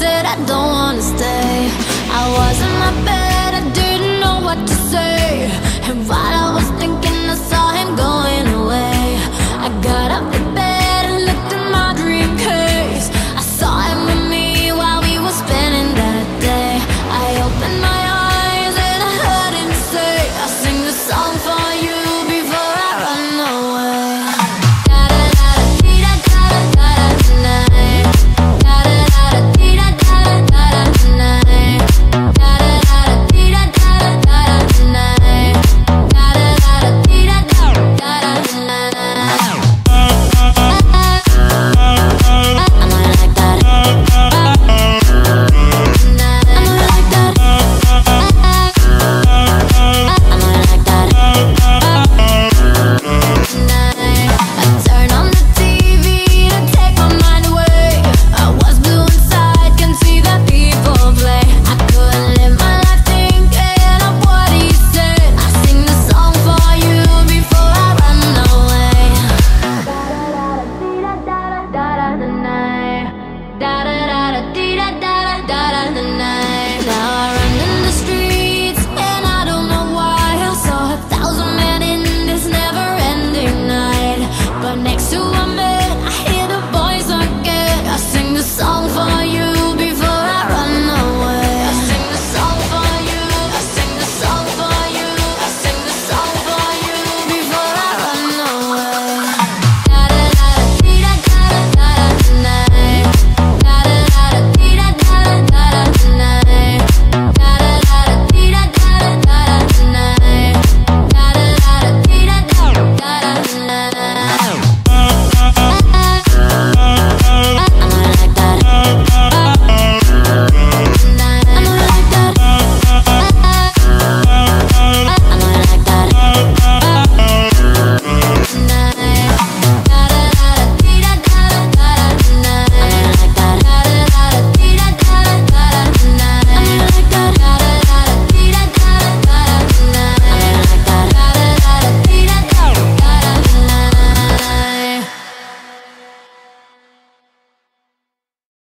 said I don't wanna stay.